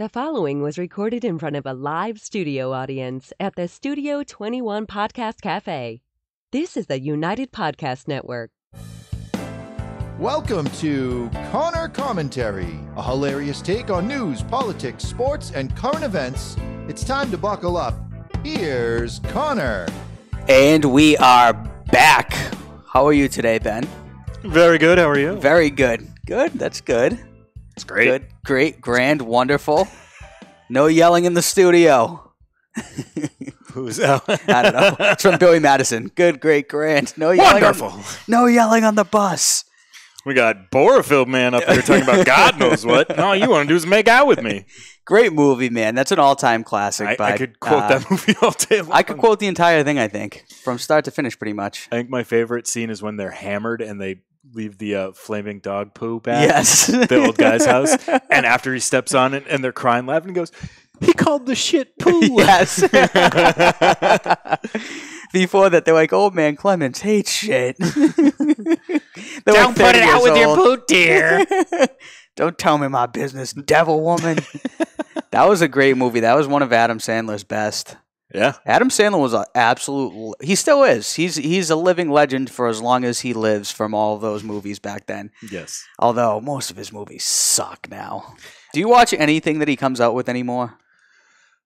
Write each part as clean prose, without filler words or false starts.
The following was recorded in front of a live studio audience at the Studio 21 Podcast Cafe. This is the United Podcast Network. Welcome to Connor Commentary, a hilarious take on news, politics, sports, and current events. It's time to buckle up. Here's Connor. And we are back. How are you today, Ben? Very good. How are you? Very good. Good. That's good. It's great. Good, great, grand, wonderful. No yelling in the studio. Who's that? I don't know. It's from Billy Madison. Good, great, grand. No yelling. Wonderful. No yelling on the bus. We got Borough man up here talking about God knows what. All you want to do is make out with me. Great movie, man. That's an all-time classic. I could quote that movie all day long. I could quote the entire thing, I think, from start to finish pretty much. I think my favorite scene is when they're hammered and they leave the flaming dog poo back. Yes. The old guy's house. And after he steps on it and they're crying, laughing, he goes, he called the shit poo. Yes. Before that, they're like, old man Clemens hates shit. Don't put it out with your poo, dear. Don't tell me my business, devil woman. That was a great movie. That was one of Adam Sandler's best. Yeah. Adam Sandler was an absolute... He still is. He's a living legend for as long as he lives from all those movies back then. Yes. Although most of his movies suck now. Do you watch anything that he comes out with anymore?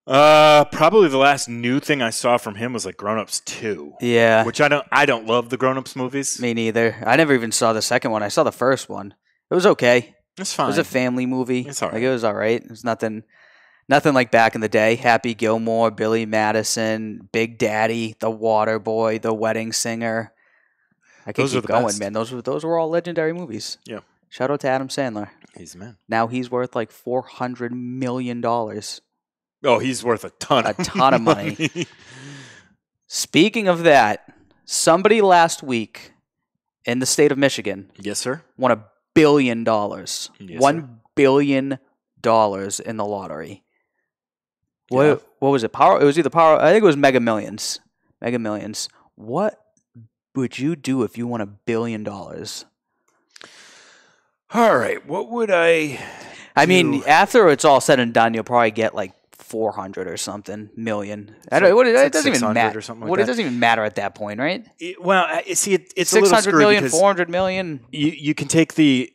Probably the last new thing I saw from him was like Grown Ups 2. Yeah. Which I don't love the Grown Ups movies. Me neither. I never even saw the second one. I saw the first one. It was okay. It's fine. It was a family movie. It's all right. Like, it was all right. It was nothing like back in the day. Happy Gilmore, Billy Madison, Big Daddy, The Water Boy, The Wedding Singer. I can't keep going, best. Man. Those were all legendary movies. Yeah. Shout out to Adam Sandler. He's the man. Now he's worth like $400 million. Oh, he's worth a ton of money. Speaking of that, somebody last week in the state of Michigan, yes, sir, won $1 billion, yes, $1 billion in the lottery. What? Yeah. What was it? Power? It was either Power. I think it was Mega Millions. Mega Millions. What would you do if you won $1 billion? All right. What would I? I mean, after it's all said and done, you'll probably get like 400 or something million. I don't. What, it doesn't even matter. Or something like what that. It doesn't even matter at that point, right? It's 600 million, 400 million. You can take the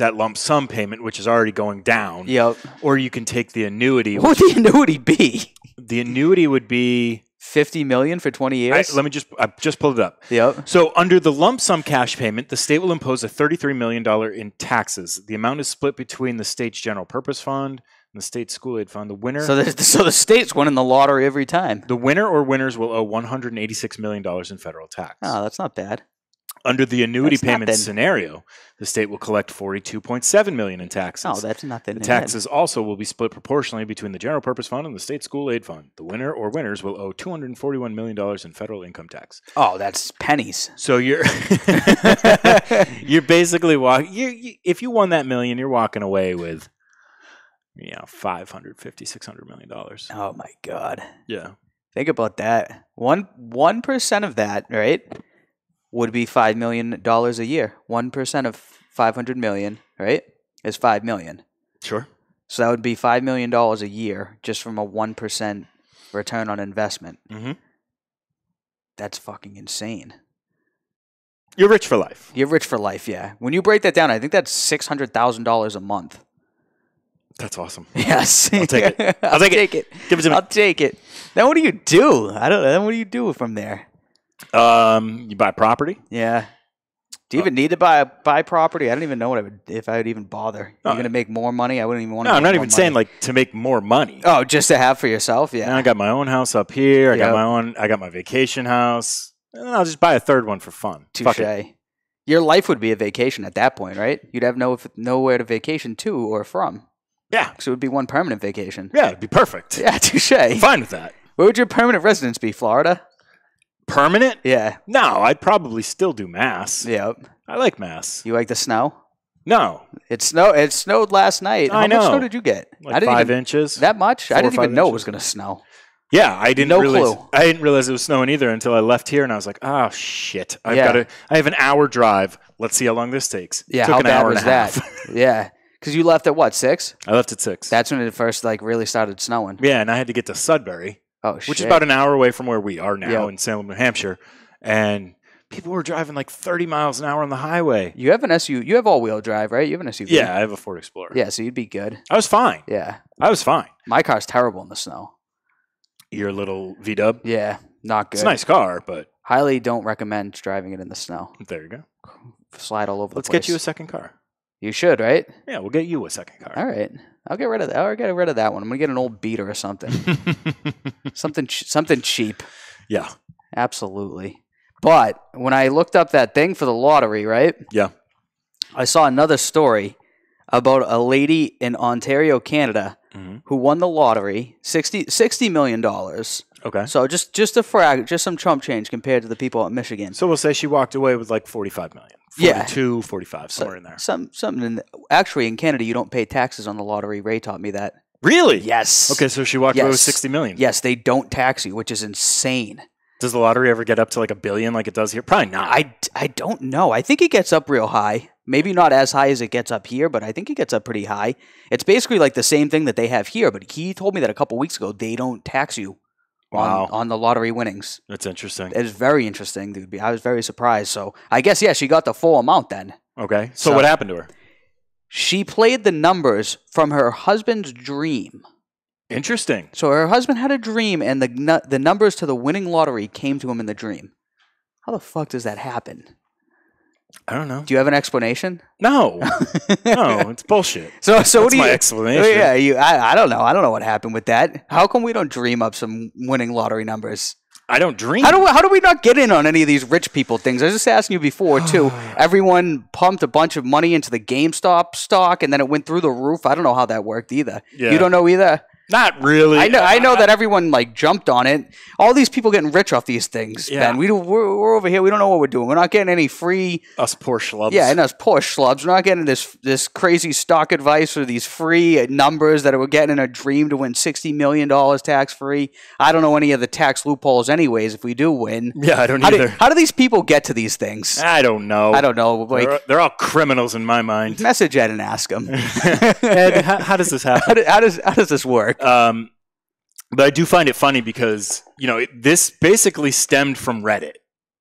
that lump sum payment, which is already going down. Yep. Or you can take the annuity. What would the annuity be? The annuity would be 50 million for 20 years. I just pulled it up. Yep. So under the lump sum cash payment, the state will impose a $33 million in taxes. The amount is split between the state's general purpose fund and the state school aid fund. The winner. So the state's winning the lottery every time. The winner or winners will owe $186 million in federal tax. Oh, that's not bad. Under the annuity payment scenario, the state will collect $42.7 million in taxes. Oh, that's nothing. The taxes also will be split proportionally between the general purpose fund and the state school aid fund. The winner or winners will owe $241 million in federal income tax. Oh, that's pennies. So you're basically walking. If you won that million, you're walking away with, you know, $550–600 million. Oh my God. Yeah. Think about that. 1% of that, right, would be $5 million a year. 1% of 500 million, right, is 5 million. Sure. So that would be $5 million a year just from a 1% return on investment. Mm-hmm. That's fucking insane. You're rich for life. You're rich for life, yeah. When you break that down, I think that's $600,000 a month. That's awesome. Yes. I'll take it. I'll take it. Give it to me. I'll take it. Then what do you do? I don't know. Then what do you do from there? You buy property? Yeah. Do you even need to buy property? I don't even know what if I would even bother. You're going to make more money? I wouldn't even want to. No, I'm not even saying like to make more money. Oh, just to have for yourself? Yeah. And I got my own house up here. Yep. I got my vacation house. And I'll just buy a third one for fun. Touché. Your life would be a vacation at that point, right? You'd have nowhere to vacation to or from. Yeah. So it would be one permanent vacation. Yeah, it'd be perfect. Yeah, touché. I'm fine with that. Where would your permanent residence be? Florida? Permanent? Yeah. No, I'd probably still do Mass. Yep. I like Mass. You like the snow? No. It snowed last night. I know. How much snow did you get? Like 5 inches. That much? I didn't even know it was going to snow. Yeah, I didn't realize it was snowing either until I left here and I was like, "Oh shit. I have an hour drive. Let's see how long this takes." Yeah, took an hour and a half. Yeah. Because you left at what, 6? I left at 6. That's when it first like really started snowing. Yeah, and I had to get to Sudbury, which is about an hour away from where we are now in Salem, New Hampshire, and people were driving like 30 miles an hour on the highway. You have an SUV. You have all-wheel drive, right? You have an SUV. Yeah, I have a Ford Explorer. Yeah, so you'd be good. I was fine. Yeah, I was fine. My car's terrible in the snow. Your little V-Dub? Yeah, not good. It's a nice car, but highly don't recommend driving it in the snow. There you go. Slide all over the place. Let's get you a second car. You should, right? Yeah, we'll get you a second car. All right. I'll get rid of that. I'll get rid of that one. I'm going to get an old Beater or something. something cheap. Yeah. Absolutely. But when I looked up that thing for the lottery, right? Yeah. I saw another story about a lady in Ontario, Canada, who won the lottery, $60 million. Okay. So just some Trump change compared to the people at Michigan. So we'll say she walked away with like $45 million. 42, 45, somewhere in there. Something in the, actually, in Canada, you don't pay taxes on the lottery. Ray taught me that. Really? Yes. Okay, so she walked away with $60 million. Yes, they don't tax you, which is insane. Does the lottery ever get up to like $1 billion like it does here? Probably not. I don't know. I think it gets up real high. Maybe not as high as it gets up here, but I think it gets up pretty high. It's basically like the same thing that they have here, but he told me that a couple weeks ago, they don't tax you on the lottery winnings. That's interesting. It's very interesting, dude. I was very surprised. So I guess, yeah, she got the full amount then. Okay. So what happened to her? She played the numbers from her husband's dream. Interesting. So her husband had a dream, and the numbers to the winning lottery came to him in the dream. How the fuck does that happen? I don't know. Do you have an explanation? No. No, it's bullshit. So what do you... That's my explanation. Yeah, I don't know. I don't know what happened with that. How come we don't dream up some winning lottery numbers? I don't dream. How do we not get in on any of these rich people things? I was just asking you before, too. Everyone pumped a bunch of money into the GameStop stock, and then it went through the roof. I don't know how that worked either. Yeah. You don't know either? Not really. I know that everyone like jumped on it. All these people getting rich off these things. Yeah. Ben, we're over here. We don't know what we're doing. We're not getting any free. Us poor schlubs. Yeah, and us poor schlubs. We're not getting this crazy stock advice or these free numbers that we're getting in a dream to win $60 million tax free. I don't know any of the tax loopholes, anyways. If we do win, yeah, I don't either. How do these people get to these things? I don't know. I don't know. Like, they're all criminals in my mind. Message Ed and ask him. Ed, how does this happen? How does this work? But I do find it funny because, you know, this basically stemmed from Reddit.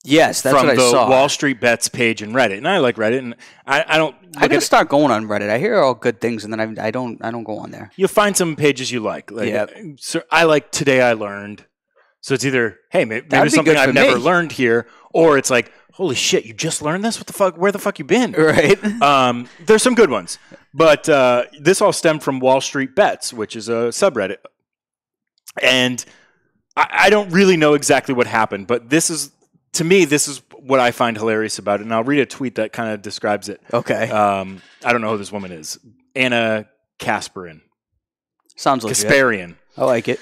Yes, that's what I saw. From the Wall Street Bets page in Reddit. And I like Reddit, and I don't... I gotta start going on Reddit. I hear all good things, and then I don't go on there. You'll find some pages you like. So I like Today I Learned. So it's either, hey, maybe there's something I've never learned here, or it's like, holy shit, you just learned this? What the fuck? Where the fuck you been? Right. There's some good ones. But this all stemmed from Wall Street Bets, which is a subreddit. And I don't really know exactly what happened, but this is, to me, this is what I find hilarious about it. And I'll read a tweet that kind of describes it. Okay. I don't know who this woman is. Anna Kasparian. Sounds like Kasparian. I like it.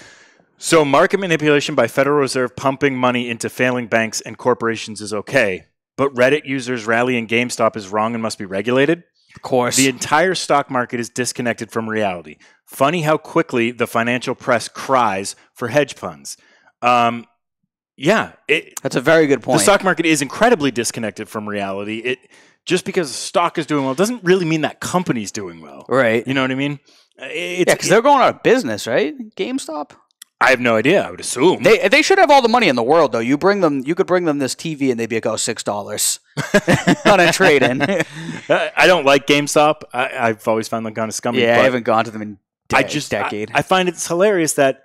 So market manipulation by Federal Reserve pumping money into failing banks and corporations is okay, but Reddit users rallying GameStop is wrong and must be regulated? Of course. The entire stock market is disconnected from reality. Funny how quickly the financial press cries for hedge funds. Yeah. That's a very good point. The stock market is incredibly disconnected from reality. Just because stock is doing well doesn't really mean that company's doing well. Right. You know what I mean? Because they're going out of business, right? GameStop? I have no idea. I would assume they should have all the money in the world, though. You could bring them this TV, and they'd be like, "Oh, $6 on a trade-in." I don't like GameStop. I've always found them kind of scummy. Yeah, I haven't gone to them in decade. I find it's hilarious that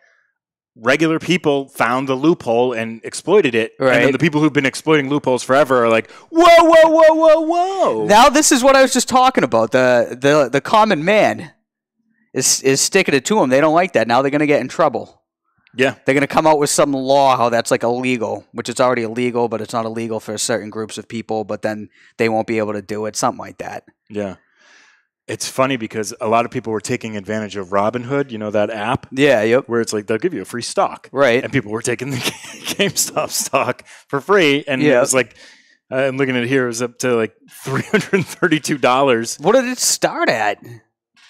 regular people found the loophole and exploited it, right. And then the people who've been exploiting loopholes forever are like, "Whoa, whoa, whoa, whoa, whoa!" Now this is what I was just talking about. The common man is sticking it to them. They don't like that. Now they're going to get in trouble. Yeah. They're going to come out with some law how that's like illegal, which it's already illegal, but it's not illegal for certain groups of people, but then they won't be able to do it, something like that. Yeah. It's funny because a lot of people were taking advantage of Robinhood, you know, that app? Yeah, yep. Where it's like, they'll give you a free stock. Right. And people were taking the GameStop stock for free, and it was like, I'm looking at it here, it was up to like $332. What did it start at?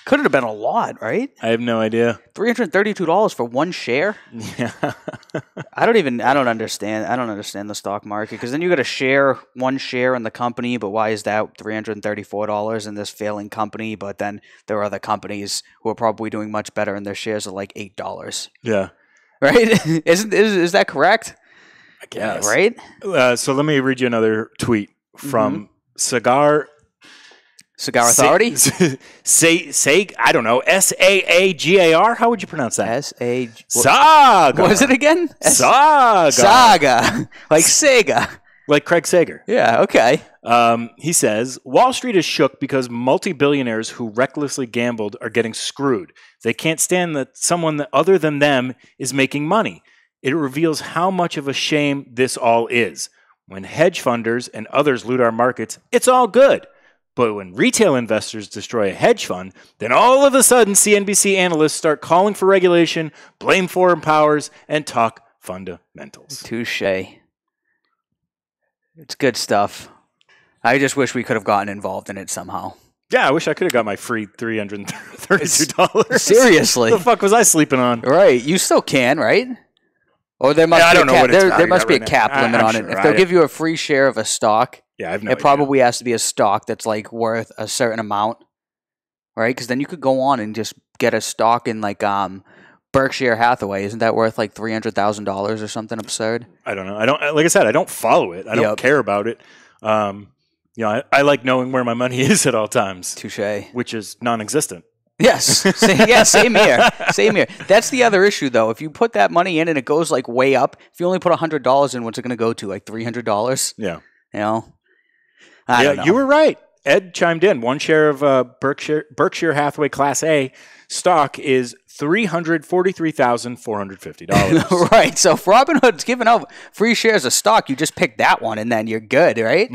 Could have been a lot, right? I have no idea. $332 for one share? Yeah. I don't understand the stock market, because then you got to share one share in the company, but why is that $334 in this failing company? But then there are other companies who are probably doing much better and their shares are like $8. Yeah. Right? Is that correct? I guess. Right? So let me read you another tweet from Cigar Authority? I don't know. S-A-A-G-A-R? How would you pronounce that? Saga. What is it again? Saga. Like Sega. Like Craig Sager. Yeah, okay. He says, Wall Street is shook because multi-billionaires who recklessly gambled are getting screwed. They can't stand that someone other than them is making money. It reveals how much of a shame this all is. When hedge funders and others loot our markets, it's all good. But when retail investors destroy a hedge fund, then all of a sudden CNBC analysts start calling for regulation, blame foreign powers, and talk fundamentals. Touché. It's good stuff. I just wish we could have gotten involved in it somehow. Yeah, I wish I could have got my free $332. Seriously. What the fuck was I sleeping on? Right. You still can, right? Or there must be a cap, limit on it. If they'll give you a free share of a stock, yeah, I've no idea. It probably has to be a stock that's like worth a certain amount, right? Because then you could go on and just get a stock in like Berkshire Hathaway. Isn't that worth like $300,000 or something absurd? I don't know. Like I said, I don't follow it. I don't care about it. You know, I like knowing where my money is at all times. Touché. Which is non-existent. Yes. Yeah, same here. Same here. That's the other issue, though. If you put that money in and it goes like way up, if you only put $100 in, what's it going to go to? Like $300? Yeah. You know? I don't know. You were right. Ed chimed in. One share of Berkshire Hathaway Class A stock is $343,450. Right. So if Robinhood's giving out free shares of stock, you just pick that one and then you're good, right?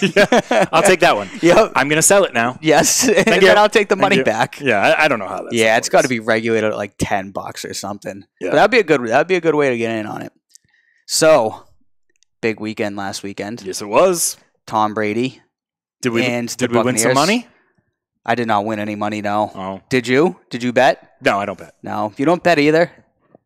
Yeah. I'll take that one. Yep. I'm going to sell it now. Yes. And then I'll take the money back. Yeah. I don't know how that's. Yeah. It's got to be regulated at like $10 or something. Yeah. But that'd be a good way to get in on it. So big weekend last weekend. Yes, it was. Tom Brady. Did we win some money? I did not win any money, no. Oh. Did you? Did you bet? No, I don't bet. No. You don't bet either?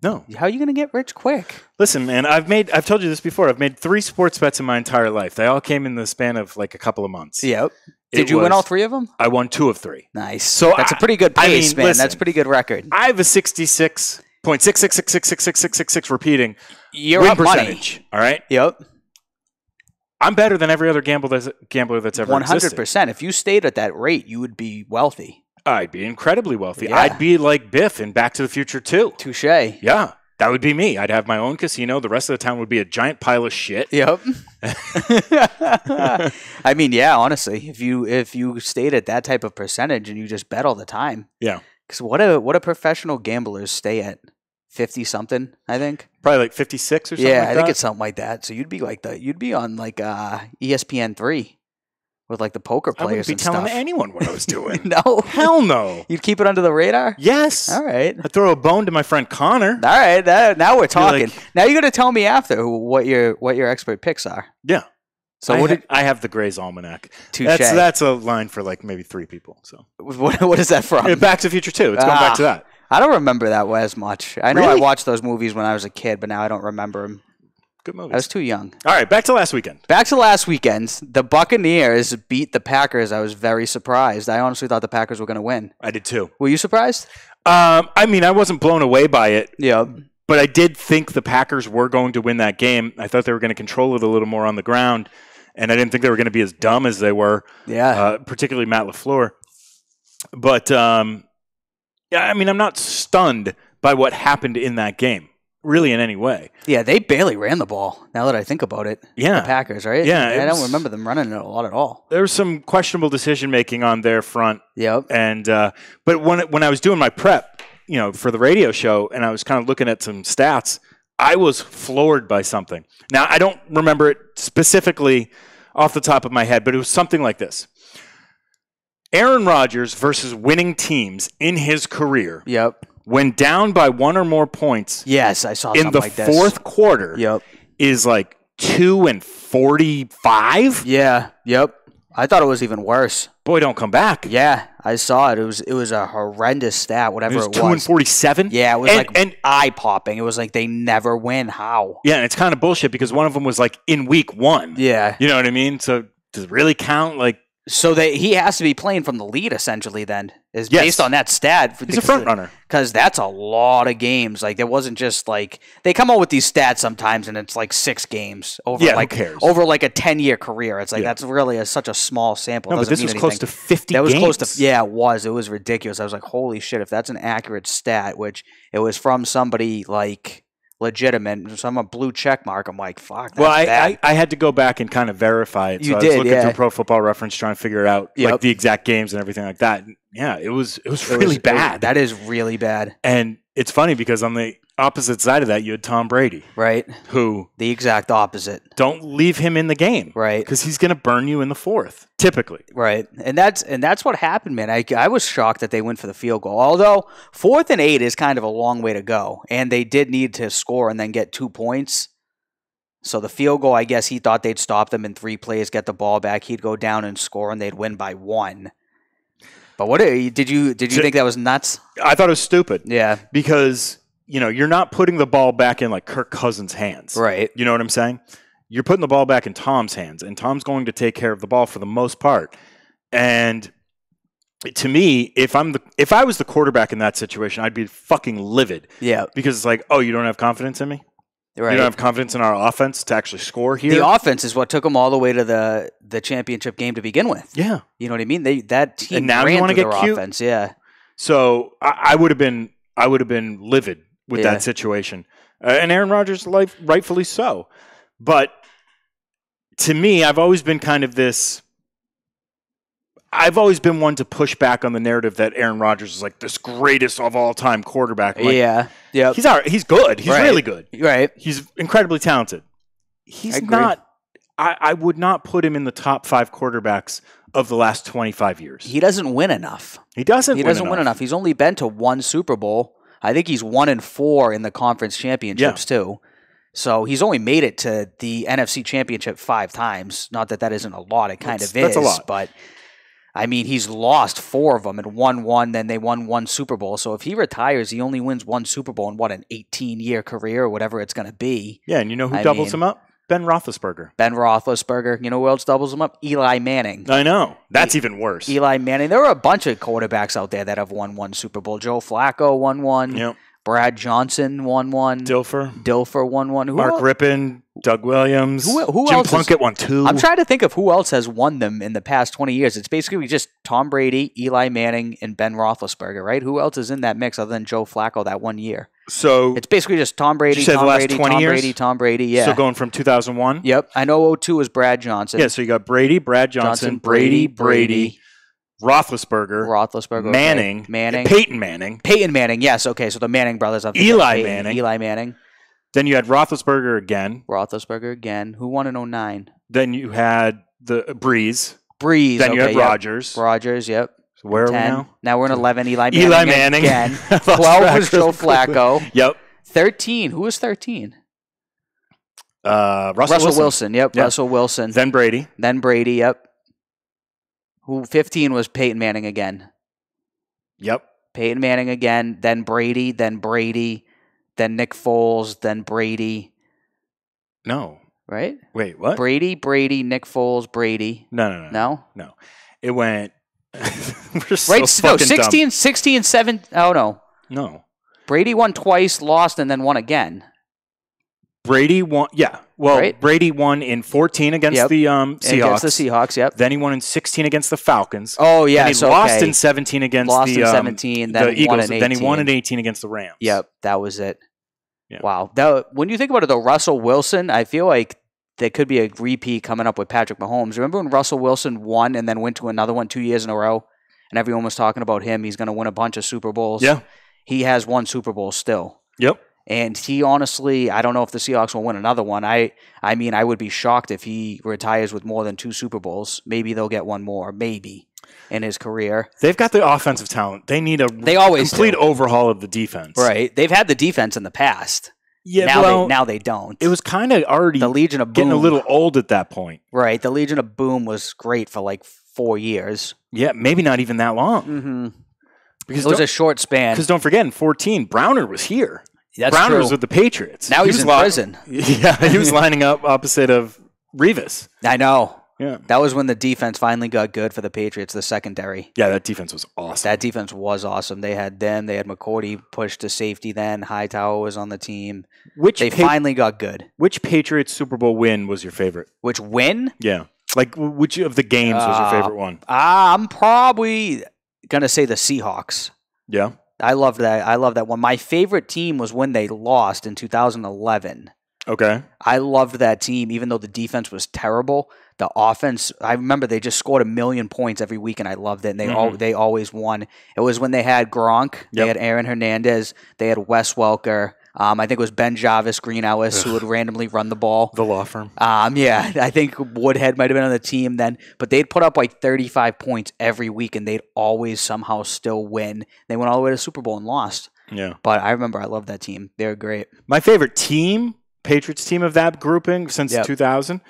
No. How are you going to get rich quick? Listen, man, I've told you this before. I've made 3 sports bets in my entire life. They all came in the span of like a couple of months. Yep. Did you win all 3 of them? I won 2 of 3. Nice. So that's a pretty good pace, man. Listen, that's a pretty good record. I have a 66.666666666 repeating win percentage. Money. All right? Yep. I'm better than every other gambler that's ever existed. 100%. If you stayed at that rate, you would be wealthy. I'd be incredibly wealthy. Yeah. I'd be like Biff in Back to the Future 2. Touché. Yeah. That would be me. I'd have my own casino. The rest of the town would be a giant pile of shit. Yep. I mean, yeah, honestly. If you stayed at that type of percentage and you just bet all the time. Yeah. Because what do professional gamblers stay at? 50-something, I think. Probably like 56 or something. Yeah, like I think it's something like that. So you'd be on like ESPN3 with like the poker players and stuff. I wouldn't be telling anyone what I was doing. No, hell no. You'd keep it under the radar. Yes. All right. I'd throw a bone to my friend Connor. All right. Now we're talking. Like, now you're gonna tell me after what your expert picks are. Yeah. So I have the Gray's Almanac. Touché. That's a line for like maybe 3 people. So what is that from? Back to the Future 2. It's going back to that. I don't remember that as much. I know. Really? I watched those movies when I was a kid, but now I don't remember them. Good movies. I was too young. All right, back to last weekend. Back to last weekend. The Buccaneers beat the Packers. I was very surprised. I honestly thought the Packers were going to win. I did too. Were you surprised? I mean, I wasn't blown away by it. Yeah. But I did think the Packers were going to win that game. I thought they were going to control it a little more on the ground, and I didn't think they were going to be as dumb as they were. Yeah. Particularly Matt LaFleur. But yeah, I mean, I'm not stunned by what happened in that game, really, in any way. Yeah, they barely ran the ball, now that I think about it. Yeah. The Packers, right? Yeah. I don't remember them running it a lot at all. There was some questionable decision-making on their front. Yep. And, but when I was doing my prep, you know, for the radio show, and I was kind of looking at some stats, I was floored by something. Now, I don't remember it specifically off the top of my head, but it was something like this. Aaron Rodgers versus winning teams in his career. Yep. When down by 1 or more points. Yes, I saw something like this. In the 4th quarter. Yep. Is like 2 and 45. Yeah. Yep. I thought it was even worse. Boy, don't come back. Yeah, I saw it. It was a horrendous stat, whatever it was. 2-47? Yeah, it was and eye-popping. It was like they never win. How? Yeah, and it's kind of bullshit because one of them was like in week 1. Yeah. You know what I mean? So does it really count? Like, so he has to be playing from the lead essentially then, is based on that stat. He's a front runner. Because that's a lot of games. Like, there wasn't just like – they come out with these stats sometimes and it's like 6 games over, like, who cares? Over like a 10-year career. It's like that's really such a small sample. No, but this was close to 50 games. That was close to – yeah, it was. It was ridiculous. I was like, holy shit, if that's an accurate stat, which it was from somebody like – legitimate, so I'm a blue check mark. I'm like, fuck. That's bad. I had to go back and kind of verify it. So I was looking through Pro Football Reference, trying to figure out like the exact games and everything like that. Yeah, it was really bad. That is really bad. And it's funny because on the opposite side of that, you had Tom Brady, right? Who the exact opposite. Don't leave him in the game, right? Because he's going to burn you in the fourth, typically, right? And that's what happened, man. I was shocked that they went for the field goal. Although 4th and 8 is kind of a long way to go, and they did need to score and then get 2 points. So the field goal, I guess he thought they'd stop them in 3 plays, get the ball back, he'd go down and score, and they'd win by 1. But what did you think that was nuts? I thought it was stupid. Yeah, because. You know, you're not putting the ball back in like Kirk Cousins' hands. Right. You know what I'm saying? You're putting the ball back in Tom's hands, and Tom's going to take care of the ball for the most part. And to me, if I was the quarterback in that situation, I'd be fucking livid. Yeah. Because it's like, oh, you don't have confidence in me? Right. You don't have confidence in our offense to actually score here? The offense is what took them all the way to the championship game to begin with. Yeah. You know what I mean? That team and now ran you want to get cute? Offense. Yeah. So I would have been livid. With that situation. And Aaron Rodgers, rightfully so. But to me, I've always been kind of this... I've always been one to push back on the narrative that Aaron Rodgers is like this greatest of all time quarterback. Like, yeah. He's all right. He's good. He's really good. Right. He's incredibly talented. He's not... I would not put him in the top 5 quarterbacks of the last 25 years. He doesn't win enough. He doesn't win enough. He's only been to 1 Super Bowl... I think he's 1 and 4 in the conference championships, too. So he's only made it to the NFC championship 5 times. Not that that isn't a lot. It kind of is. That's a lot. But, I mean, he's lost 4 of them and won 1. Then they won 1 Super Bowl. So if he retires, he only wins 1 Super Bowl in, what, an 18-year career or whatever it's going to be. Yeah, and you know who doubles him up? Ben Roethlisberger. Ben Roethlisberger. You know who else doubles him up? Eli Manning. I know. That's even worse. Eli Manning. There are a bunch of quarterbacks out there that have won 1 Super Bowl. Joe Flacco won 1. Yep. Brad Johnson won 1. Dilfer won 1. Who Mark else? Rippon. Doug Williams. Who else? Jim Plunkett won 2. I'm trying to think of who else has won them in the past 20 years. It's basically just Tom Brady, Eli Manning, and Ben Roethlisberger, right? Who else is in that mix other than Joe Flacco that 1 year? So it's basically just Tom Brady, Tom Brady, yeah. So going from 2001? Yep. I know 02 was Brad Johnson. Yeah, so you got Brady, Brad Johnson, Brady, Roethlisberger, Manning, Peyton Manning, yes, okay, so the Manning brothers. Eli Manning. Then you had Roethlisberger again, who won in 09. Then you had the Breeze. Then you had Rodgers. Rodgers, yep. So where are we now? Now we're in 11. Eli Manning again. 12 was Joe Flacco. Yep. 13. Who was 13? Russell Wilson. Yep. Russell Wilson. Then Brady. Yep. 15 was Peyton Manning again. Yep. Peyton Manning again. Then Brady. Then Nick Foles. Then Brady. No. Right? Wait, what? Brady, Nick Foles, Brady. No. It went... We're so right? No, 16, 17. Oh, no. Brady won twice, lost, and then won again. Brady won, yeah. Well, right? Brady won in 14 against the Seahawks. Against the Seahawks, yep. Then he won in 16 against the Falcons. Oh, yeah. Then he lost in 17 against the Eagles. Then he won in 18 against the Rams. Yep, that was it. Yeah. Wow. When you think about it, though, Russell Wilson, I feel like there could be a repeat coming up with Patrick Mahomes. Remember when Russell Wilson won and then went to another one 2 years in a row? And everyone was talking about him. He's going to win a bunch of Super Bowls. Yeah. He has 1 Super Bowl still. Yep. And he honestly, I don't know if the Seahawks will win another one. I mean, I would be shocked if he retires with more than 2 Super Bowls. Maybe they'll get 1 more. Maybe. In his career. They've got the offensive talent. They need a complete overhaul of the defense. Right. They've had the defense in the past. Yeah, now they don't. It was kind of already the Legion of Boom getting a little old at that point. Right. The Legion of Boom was great for like 4 years. Yeah, maybe not even that long. Mm-hmm. Because it was a short span. Because don't forget, in 14, Browner was here. That's Browner true. Was with the Patriots. Now he's in prison. Yeah, he was lining up opposite of Revis. I know. Yeah, that was when the defense finally got good for the Patriots, the secondary. Yeah, that defense was awesome. That defense was awesome. They had them. They had McCourty pushed to safety then. Hightower was on the team. They finally got good. Which Patriots Super Bowl win was your favorite? Which win? Yeah. Like, which of the games was your favorite one? I'm probably going to say the Seahawks. Yeah. I loved that. I love that one. My favorite team was when they lost in 2011. Okay. I loved that team, even though the defense was terrible. The offense, I remember they just scored 1,000,000 points every week, and I loved it. And they always won. It was when they had Gronk, they had Aaron Hernandez, they had Wes Welker. I think it was Ben Jarvis Greenhouse who would randomly run the ball. The law firm. Yeah, I think Woodhead might have been on the team then, but they'd put up like 35 points every week, and they'd always somehow still win. They went all the way to the Super Bowl and lost. Yeah, but I remember I loved that team. They were great. My favorite team, Patriots team of that grouping since 2000.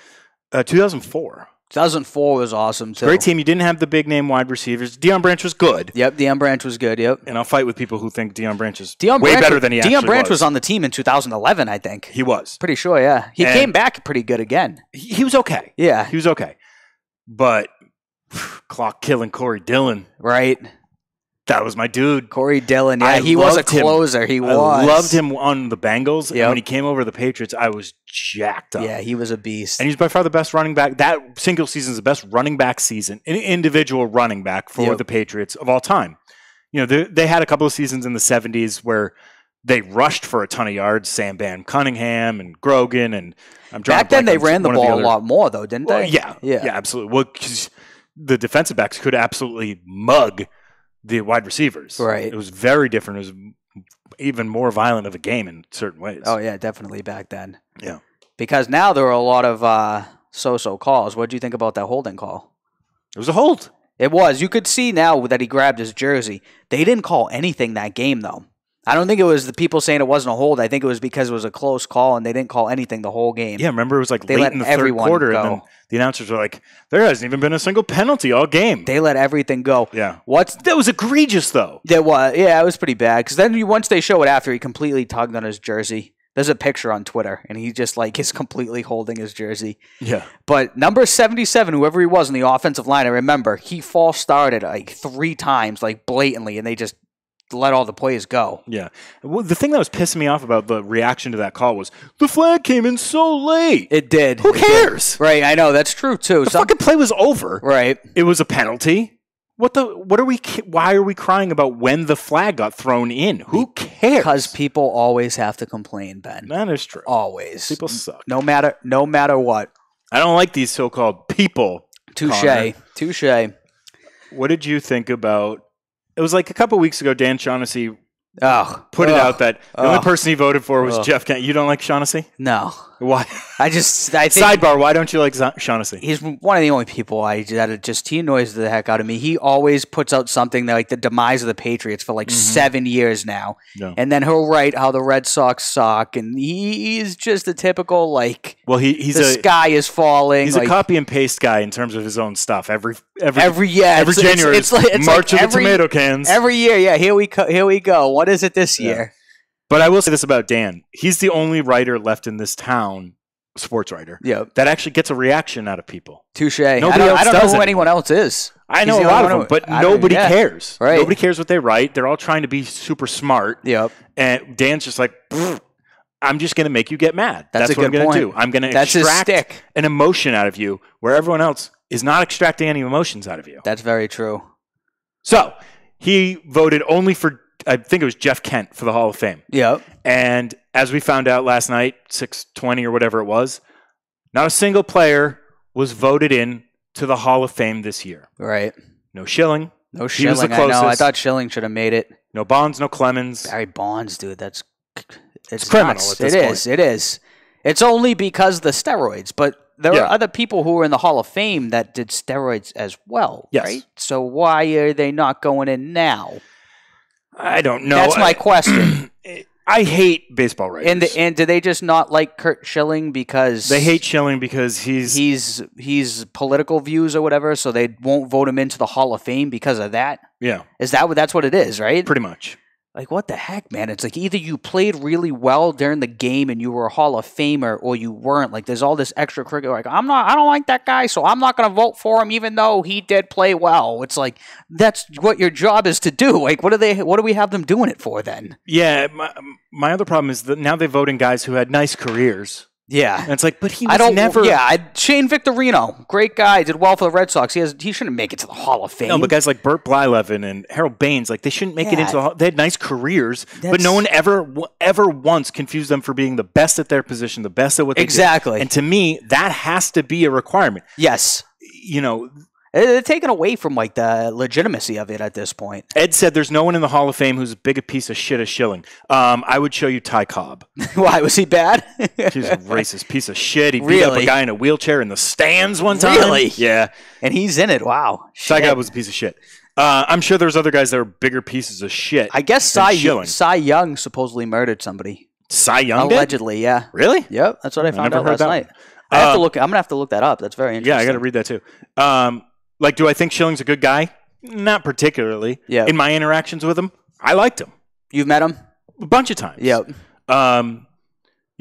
2004. 2004 was awesome, too. Great team. You didn't have the big-name wide receivers. Deion Branch was good. Yep, Deion Branch was good, yep. And I'll fight with people who think Deion Branch is way better than he actually was. Deion Branch was on the team in 2011, I think. He was. Pretty sure, yeah. He came back pretty good again. He was okay. Yeah. He was okay. But clock-killing Corey Dillon. Right. That was my dude. Corey Dillon, yeah. He was a closer. He was. I loved him on the Bengals. Yep. And when he came over to the Patriots, I was jacked up. Yeah, he was a beast. And he's by far the best running back. That single season is the best running back season, an individual running back for the Patriots of all time. You know, they had a couple of seasons in the 70s where they rushed for a ton of yards, Sam Bam Cunningham and Grogan. And I'm drawing back then they ran the ball a lot more, though, didn't they? Yeah. Yeah, absolutely. Well, because the defensive backs could absolutely mug the wide receivers. Right. It was very different. It was even more violent of a game in certain ways. Oh, yeah, definitely back then. Yeah. Because now there were a lot of so-so calls. What do you think about that holding call? It was a hold. It was. You could see now that he grabbed his jersey. They didn't call anything that game, though. I don't think it was the people saying it wasn't a hold. I think it was because it was a close call, and they didn't call anything the whole game. Yeah, remember, it was like they late in the third quarter, and then the announcers were like, there hasn't even been a single penalty all game. They let everything go. Yeah. That was egregious, though. It was. Yeah, it was pretty bad, because then once they show it after, he completely tugged on his jersey. There's a picture on Twitter, and he just like is completely holding his jersey. Yeah. But number 77, whoever he was in the offensive line, I remember, he false started like 3 times, like blatantly, and they just let all the plays go. Yeah. Well, the thing that was pissing me off about the reaction to that call was the flag came in so late. It did. Who cares? Right. I know. That's true, too. The fucking play was over. Right. It was a penalty. Why are we crying about when the flag got thrown in? Who cares? Because people always have to complain, Ben. That is true. Always. People suck. No matter what. I don't like these so-called people. Touche. Touche. What did you think about? It was like a couple weeks ago, Dan Shaughnessy put it out that the only person he voted for was Jeff Kent. You don't like Shaughnessy? No. Why? I think, sidebar, why don't you like Shaughnessy? He's one of the only people he annoys the heck out of me. He always puts out something that, like the demise of the Patriots for like 7 years now. No. And then he'll write how the Red Sox suck. And he's just a typical like, well, sky is falling. He's like a copy and paste guy in terms of his own stuff. Every January, it's March like of the tomato cans. Every year, yeah. Here we go. What is it this year? But I will say this about Dan. He's the only writer left in this town, sports writer, that actually gets a reaction out of people. Touche. I don't know who anyone else is. I know a lot of them, but nobody cares. Right. Nobody cares what they write. They're all trying to be super smart. Yep. And Dan's just like, I'm just going to make you get mad. That's what I'm going to do. I'm going to extract an emotion out of you where everyone else is not extracting any emotions out of you. That's very true. So he voted only for, I think it was Jeff Kent for the Hall of Fame. Yeah. And as we found out last night, 620 or whatever it was, not a single player was voted in to the Hall of Fame this year. Right. No Schilling. No Schilling. He was the closest. I know. I thought Schilling should have made it. No Bonds, no Clemens. Barry Bonds, dude. It's criminal at this point. It is. It's only because of the steroids, but there are other people who were in the Hall of Fame that did steroids as well. Yes. Right? So why are they not going in now? I don't know. That's my question. I hate baseball writers. And do they just not like Curt Schilling because... They hate Schilling because He's political views or whatever, so they won't vote him into the Hall of Fame because of that? Yeah. Is that what... That's what it is, right? Pretty much. Like, what the heck, man? It's like either you played really well during the game and you were a Hall of Famer or you weren't. Like, there's all this extra cricket. Like, I don't like that guy, so I'm not going to vote for him even though he did play well. It's like, that's what your job is to do. Like, what do we have them doing it for then? Yeah. My other problem is that now they vote in guys who had nice careers. Yeah. And it's like, but he was never... Yeah, Shane Victorino, great guy, did well for the Red Sox. He shouldn't make it to the Hall of Fame. No, but guys like Bert Blyleven and Harold Baines, like, they shouldn't make it into the Hall... They had nice careers, but no one ever once confused them for being the best at their position, the best at what they do. And to me, that has to be a requirement. Yes. You know... They're taken away from, like, the legitimacy of it at this point. Ed said there's no one in the Hall of Fame who's as big a piece of shit as Schilling. I would show you Ty Cobb. Why? Was he bad? He was a racist piece of shit. He beat up a guy in a wheelchair in the stands one time. Really? Yeah. And he's in it. Wow. Ty Cobb was a piece of shit. I'm sure there's other guys that were bigger pieces of shit. I guess Cy Young supposedly murdered somebody. Cy Young allegedly, did? Yeah. Really? Yep. That's what I found out last night. I have to look. I'm going to have to look that up. That's very interesting. Yeah, I got to read that too. Like, do I think Schilling's a good guy? Not particularly. Yeah. In my interactions with him, I liked him. You've met him? A bunch of times. Yeah. You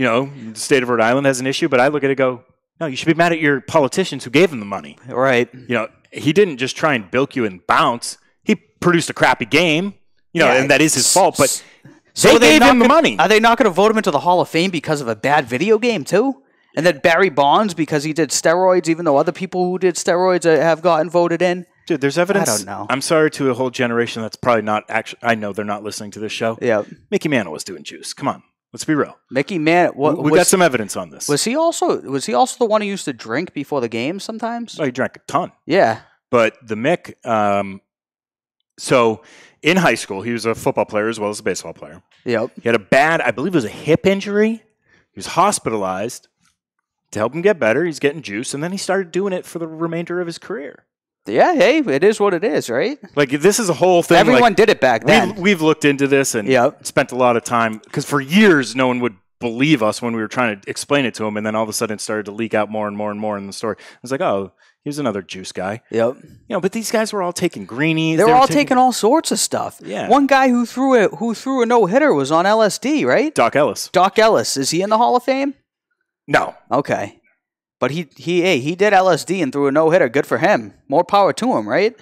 know, the state of Rhode Island has an issue, but I look at it and go, no, you should be mad at your politicians who gave him the money. Right. You know, he didn't just try and bilk you and bounce. He produced a crappy game, you know, and that is his fault, but so they gave him the money. Are they not going to vote him into the Hall of Fame because of a bad video game, too? And then Barry Bonds because he did steroids, even though other people who did steroids have gotten voted in. Dude, there's evidence. I don't know. I'm sorry to a whole generation that's probably not actually... I know they're not listening to this show. Yeah. Mickey Mantle was doing juice. Come on. Let's be real. Mickey Mantle... We got some evidence on this. Was he also the one who used to drink before the game sometimes? Oh, he drank a ton. Yeah. But the Mick... so in high school, he was a football player as well as a baseball player. Yep. He had a bad... I believe it was a hip injury. He was hospitalized. To help him get better, he's getting juice, and then he started doing it for the remainder of his career. Yeah, hey, it is what it is, right? Like, this is a whole thing. Everyone did it back then. We've looked into this and spent a lot of time, because for years, no one would believe us when we were trying to explain it to him, and then all of a sudden, it started to leak out more and more and more in the story. I was like, oh, here's another juice guy. Yep. You know, but these guys were all taking greenies. They were all taking all sorts of stuff. Yeah. One guy who threw a no-hitter was on LSD, right? Doc Ellis. Doc Ellis. Is he in the Hall of Fame? No. Okay. But he did LSD and threw a no-hitter. Good for him. More power to him, right?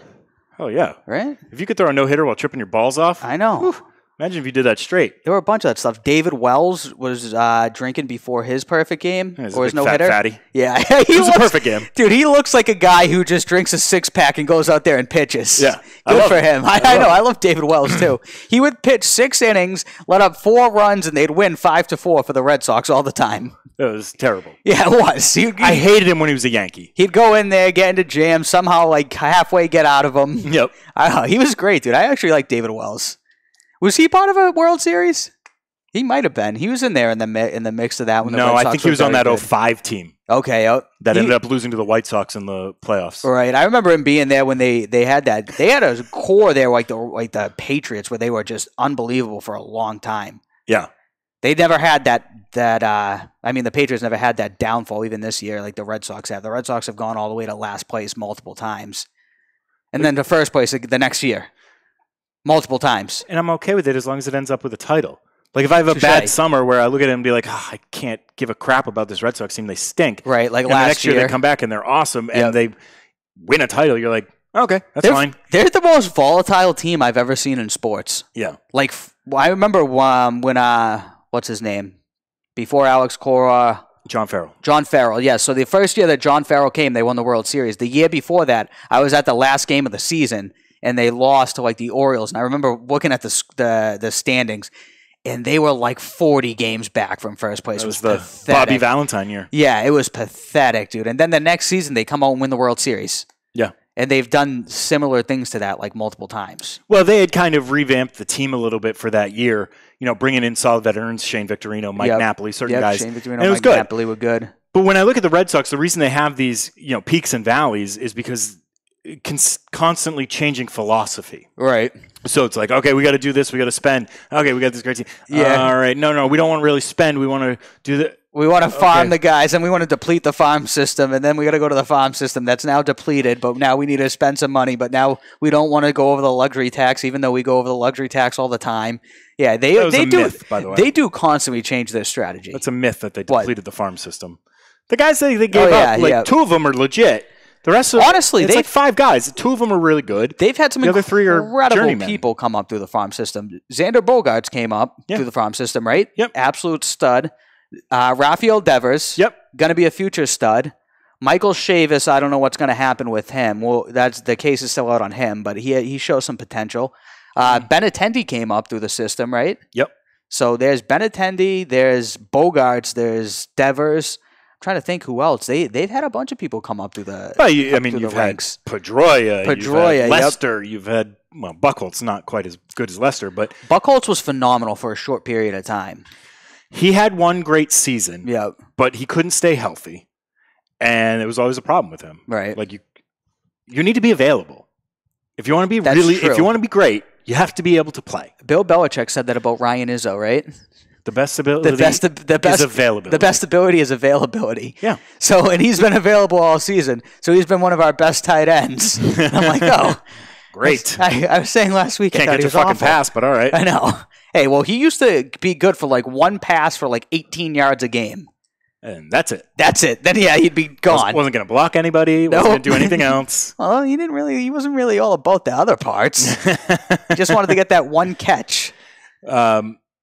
Oh, yeah. Right? If you could throw a no-hitter while tripping your balls off. I know. Whew, imagine if you did that straight. There were a bunch of that stuff. David Wells was drinking before his perfect game. Yeah, or his no-hitter. Fatty. Yeah. It was a perfect game. Dude, he looks like a guy who just drinks a six-pack and goes out there and pitches. Yeah. Good for him. I know. I love David Wells, too. He would pitch 6 innings, let up 4 runs, and they'd win 5-4 for the Red Sox all the time. It was terrible. Yeah, it was. I hated him when he was a Yankee. He'd go in there, get into jam, somehow like halfway get out of them. Yep. He was great, dude. I actually like David Wells. Was he part of a World Series? He might have been. He was in there in the mix of that. I think he was on that 05 team. Okay. That ended up losing to the White Sox in the playoffs. Right. I remember him being there when they had that. They had a core there like the Patriots where they were just unbelievable for a long time. Yeah. They never had the Patriots never had that downfall even this year like the Red Sox have. The Red Sox have gone all the way to last place multiple times. And then to first place the next year. Multiple times. And I'm okay with it as long as it ends up with a title. Like if I have a bad summer where I look at it and be like, oh, I can't give a crap about this Red Sox team. They stink. Right. Like last year. Next year they come back and they're awesome and they win a title. You're like, okay, that's fine. They're the most volatile team I've ever seen in sports. Yeah. Like I remember when... What's his name? Before Alex Cora. John Farrell. John Farrell, yes. So the first year that John Farrell came, they won the World Series. The year before that, I was at the last game of the season, and they lost to like the Orioles. And I remember looking at the standings, and they were like 40 games back from first place. It was the pathetic. Bobby Valentine year. Yeah, it was pathetic, dude. And then the next season, they come out and win the World Series. Yeah. And they've done similar things to that, like multiple times. Well, they had kind of revamped the team a little bit for that year, you know, bringing in solid veterans, Shane Victorino, Mike Napoli, certain guys. Shane Victorino, and Mike Napoli were good. But when I look at the Red Sox, the reason they have these, you know, peaks and valleys is because constantly changing philosophy. Right. So it's like, okay, we got to do this. We got to spend. Okay, we got this great team. Yeah. All right. No, we don't want to really spend. We want to do the. We want to farm the guys, and we want to deplete the farm system, and then we got to go to the farm system that's now depleted, but now we need to spend some money, but now we don't want to go over the luxury tax, even though we go over the luxury tax all the time. Yeah, that was a myth, by the way. They do constantly change their strategy. That's a myth that they depleted the farm system. The guys that they gave up, two of them are legit. The rest of them, honestly, it's like five guys. Two of them are really good. They've had some incredible people come up through the farm system. Xander Bogaerts came up through the farm system, right? Yep. Absolute stud. Rafael Devers. Yep. Going to be a future stud. Michael Chavis, I don't know what's going to happen with him. Well, the case is still out on him, but he shows some potential. Benintendi came up through the system, right? Yep. So there's Benintendi, there's Bogaerts, there's Devers. Trying to think who else. They've had a bunch of people come up through the ranks. Pedroia, you've had Lester, you've had Buchholz, not quite as good as Lester, but Buchholz was phenomenal for a short period of time. He had one great season, but he couldn't stay healthy, and it was always a problem with him. Right, like you need to be available if you want to be if you want to be great, you have to be able to play. Bill Belichick said that about Ryan Izzo, right? The best ability is availability. Yeah. So, and he's been available all season. So he's been one of our best tight ends. I'm like, oh, great. I was saying last week, I thought he was awful. Can't get to fucking pass, but all right. I know. Hey, well, he used to be good for like one pass for like 18 yards a game. And that's it. That's it. Then, yeah, he'd be gone. Wasn't going to block anybody. Wasn't going to do anything else. Well, he wasn't really all about the other parts. He just wanted to get that one catch.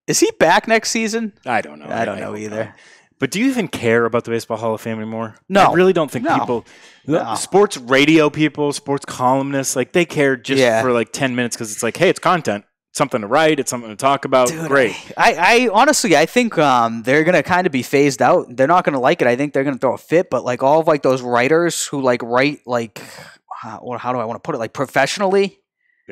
Is he back next season? I don't know. I don't know either. But do you even care about the Baseball Hall of Fame anymore? No. I really don't think people sports radio people, sports columnists, like they care just for like 10 minutes because it's like, hey, it's content. It's something to write. It's something to talk about. Dude, great. I honestly, I think they're going to kind of be phased out. They're not going to like it. I think they're going to throw a fit. But like all of like those writers who like write like, how do I want to put it? Like professionally,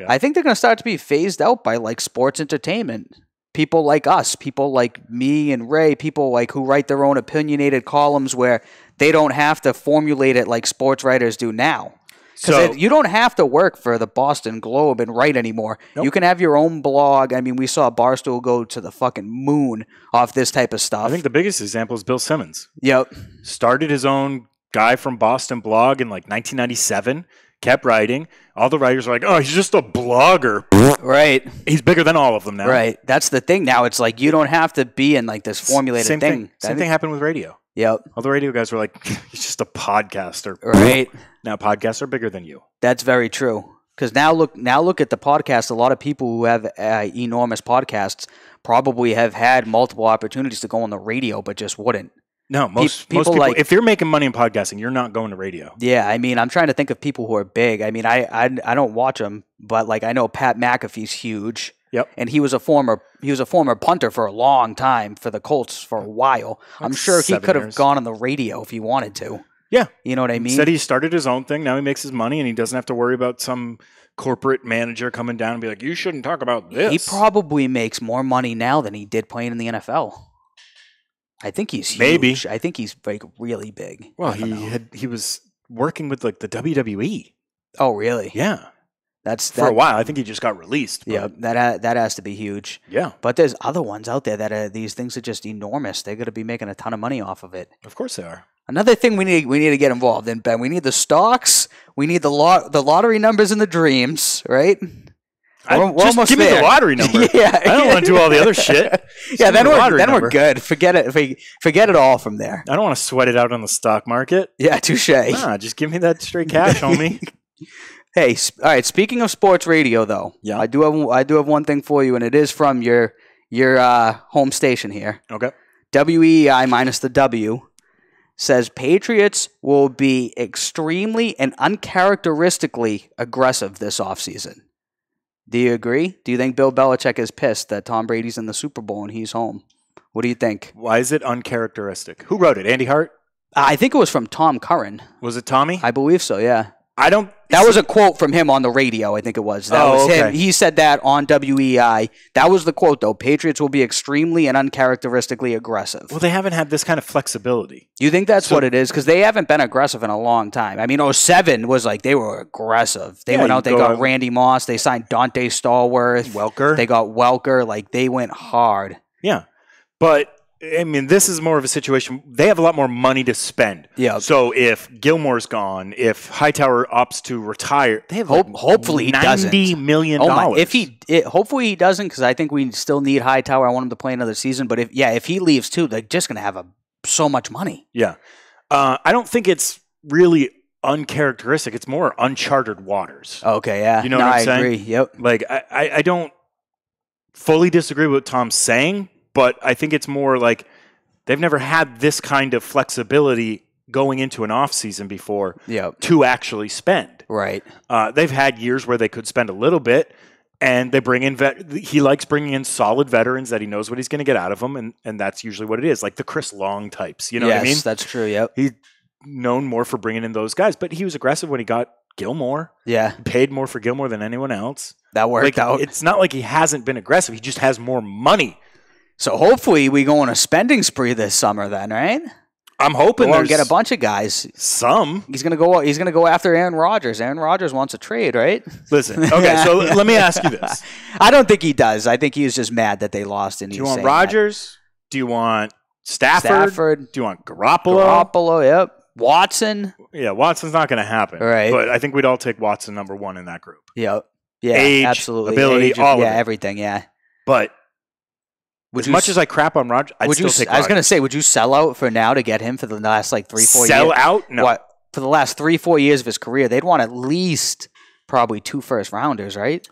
I think they're going to start to be phased out by like sports entertainment. People like us, people like me and Ray, people like who write their own opinionated columns where they don't have to formulate it like sports writers do now. Because you don't have to work for the Boston Globe and write anymore. Nope. You can have your own blog. I mean, we saw Barstool go to the fucking moon off this type of stuff. I think the biggest example is Bill Simmons. Yep. Started his own Guy from Boston blog in like 1997. Kept writing. All the writers are like, oh, he's just a blogger. Right. He's bigger than all of them now. Right. That's the thing now. It's like you don't have to be in like this formulated thing. Same thing happened with radio. Yep. All the radio guys were like, he's just a podcaster. Right. Now podcasts are bigger than you. That's very true. Because now look at the podcast. A lot of people who have enormous podcasts probably have had multiple opportunities to go on the radio but just wouldn't. No, most people like, if you're making money in podcasting, you're not going to radio. Yeah, I mean, I'm trying to think of people who are big. I mean, I don't watch them, but like I know Pat McAfee's huge. Yep. And he was a former punter for a long time for the Colts for a while. Like I'm sure he could have gone on the radio if he wanted to. Yeah. You know what I mean? Said he started his own thing, now he makes his money and he doesn't have to worry about some corporate manager coming down and be like, you shouldn't talk about this. He probably makes more money now than he did playing in the NFL. I think he's huge. Maybe. I think he's like really big. Well, he was working with like the WWE. Oh, really? Yeah. For a while. I think he just got released. Yeah, that has to be huge. Yeah. But there's other ones out there that these things are just enormous. They're going to be making a ton of money off of it. Of course they are. Another thing we need to get involved in, Ben. We need the stocks. We need the lottery numbers and the dreams, right? Just give me the lottery number. Yeah. I don't want to do all the other shit. Yeah, then we're good. Forget it all from there. I don't want to sweat it out on the stock market. Yeah, touche. Nah, just give me that straight cash, homie. Hey, all right. Speaking of sports radio, though, I do have one thing for you, and it is from your home station here. Okay. WEEI minus the W says Patriots will be extremely and uncharacteristically aggressive this offseason. Do you agree? Do you think Bill Belichick is pissed that Tom Brady's in the Super Bowl and he's home? What do you think? Why is it uncharacteristic? Who wrote it? Andy Hart? I think it was from Tom Curran. Was it Tommy? I believe so, yeah. I don't. That was a quote from him on the radio, I think it was. That was him. He said that on WEI. That was the quote, though. Patriots will be extremely and uncharacteristically aggressive. Well, they haven't had this kind of flexibility. You think that's what it is? Because they haven't been aggressive in a long time. I mean, 07 was like they were aggressive. They went out, they got Randy Moss. They signed Dante Stallworth. Welker. They got Welker. Like, they went hard. Yeah. But... I mean, this is more of a situation. They have a lot more money to spend. Yeah. So if Gilmore's gone, if Hightower opts to retire, they have hopefully he doesn't. $90 million. If hopefully he doesn't, because I think we still need Hightower. I want him to play another season. But if he leaves too, they're just going to have so much money. Yeah. I don't think it's really uncharacteristic. It's more uncharted waters. Okay. Yeah. You know what I'm saying? I agree. Yep. Like I don't fully disagree with what Tom's saying. But I think it's more like they've never had this kind of flexibility going into an offseason before to actually spend. Right. They've had years where they could spend a little bit, and they bring in he likes bringing in solid veterans that he knows what he's going to get out of them, and that's usually what it is, like the Chris Long types. You know what I mean? Yes, that's true, yep. He's known more for bringing in those guys, but he was aggressive when he got Gilmore. Yeah. He paid more for Gilmore than anyone else. That worked out. It's not like he hasn't been aggressive. He just has more money. So hopefully we go on a spending spree this summer then, right? I'm hoping we'll get a bunch of guys. Some. He's gonna go after Aaron Rodgers. Aaron Rodgers wants a trade, right? Listen, okay, so let me ask you this. I don't think he does. I think he's just mad that they lost and he's saying that. Do you want Rodgers? Do you want Stafford? Do you want Garoppolo? Garoppolo, yep. Watson? Yeah, Watson's not gonna happen. Right. But I think we'd all take Watson #1 in that group. Yep. Yeah, age, absolutely. Ability, all of it. Yeah, everything, yeah. But as much as I crap on Rodgers, I'd still take Rodgers. I was going to say, would you sell out for now to get him for the last, like, 3-4 years? Sell out? No. What, for the last 3-4 years of his career, they'd want at least probably 2 first-rounders, right?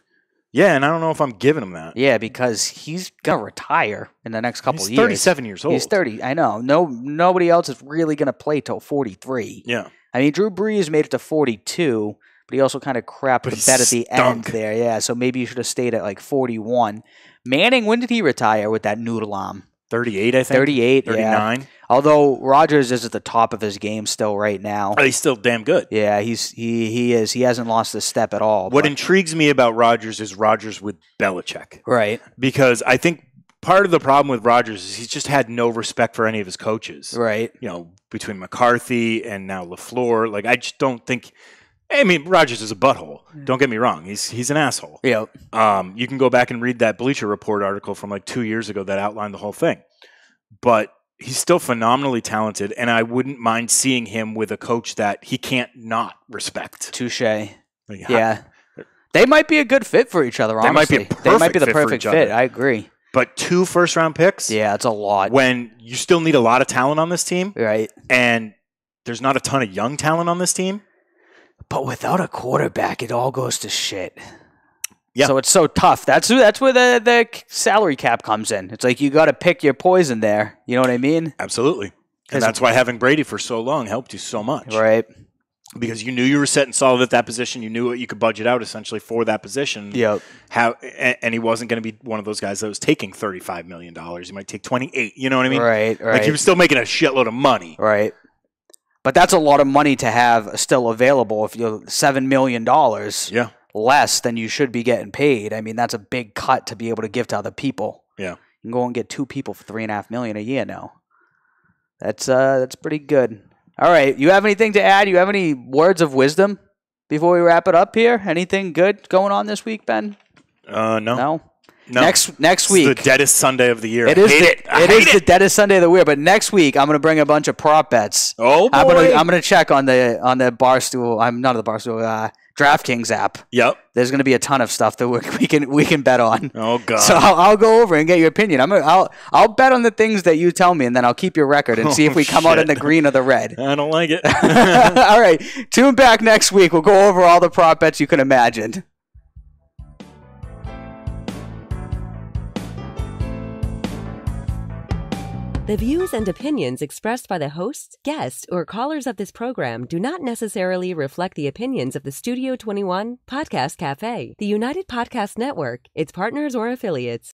Yeah, and I don't know if I'm giving him that. Yeah, because he's going to retire in the next couple of years. He's 37 years old. He's 30. I know. Nobody else is really going to play till 43. Yeah. I mean, Drew Brees made it to 42, but he also kind of crapped the bed at the end there. Yeah, so maybe you should have stayed at, like, 41. Manning, when did he retire with that noodle arm? 38, I think. 38, 39. Yeah. Although Rodgers is at the top of his game still right now. Oh, he's still damn good. Yeah, he is. He hasn't lost a step at all. What intrigues me about Rodgers is Rodgers with Belichick. Right. Because I think part of the problem with Rodgers is he's just had no respect for any of his coaches. Right. You know, between McCarthy and now LaFleur, like I just don't think – I mean, Rodgers is a butthole. Don't get me wrong. He's an asshole. Yeah. You can go back and read that Bleacher Report article from like 2 years ago that outlined the whole thing. But he's still phenomenally talented, and I wouldn't mind seeing him with a coach that he can't not respect. Touche. Yeah. They might be a good fit for each other, honestly. They might be the perfect fit. I agree. But 2 first-round picks? Yeah, it's a lot. When you still need a lot of talent on this team. Right. And there's not a ton of young talent on this team. But without a quarterback, it all goes to shit. Yeah. So it's so tough. That's where the salary cap comes in. It's like you got to pick your poison there. You know what I mean? Absolutely. And that's why having Brady for so long helped you so much. Right. Because you knew you were set and solid at that position. You knew what you could budget out essentially for that position. Yep. And he wasn't going to be one of those guys that was taking $35 million. He might take $28. You know what I mean? Right. Like he was still making a shitload of money. Right. But that's a lot of money to have still available if you're $7 million less than you should be getting paid. I mean, that's a big cut to be able to give to other people. Yeah. You can go and get 2 people for $3.5 million a year now. That's pretty good. All right. You have anything to add? You have any words of wisdom before we wrap it up here? Anything good going on this week, Ben? No. No. Next week. It's the deadest Sunday of the year. It is the deadest Sunday of the year, but next week I'm going to bring a bunch of prop bets. Oh, boy. I'm going to check on the Barstool. I'm not on the Barstool, DraftKings app. Yep. There's going to be a ton of stuff that we can bet on. Oh, God. So I'll go over and get your opinion. I'll bet on the things that you tell me, and then I'll keep your record and see if we come out in the green or the red. I don't like it. All right. Tune back next week. We'll go over all the prop bets you can imagine. The views and opinions expressed by the hosts, guests, or callers of this program do not necessarily reflect the opinions of the Studio 21 Podcast Cafe, the United Podcast Network, its partners, or affiliates.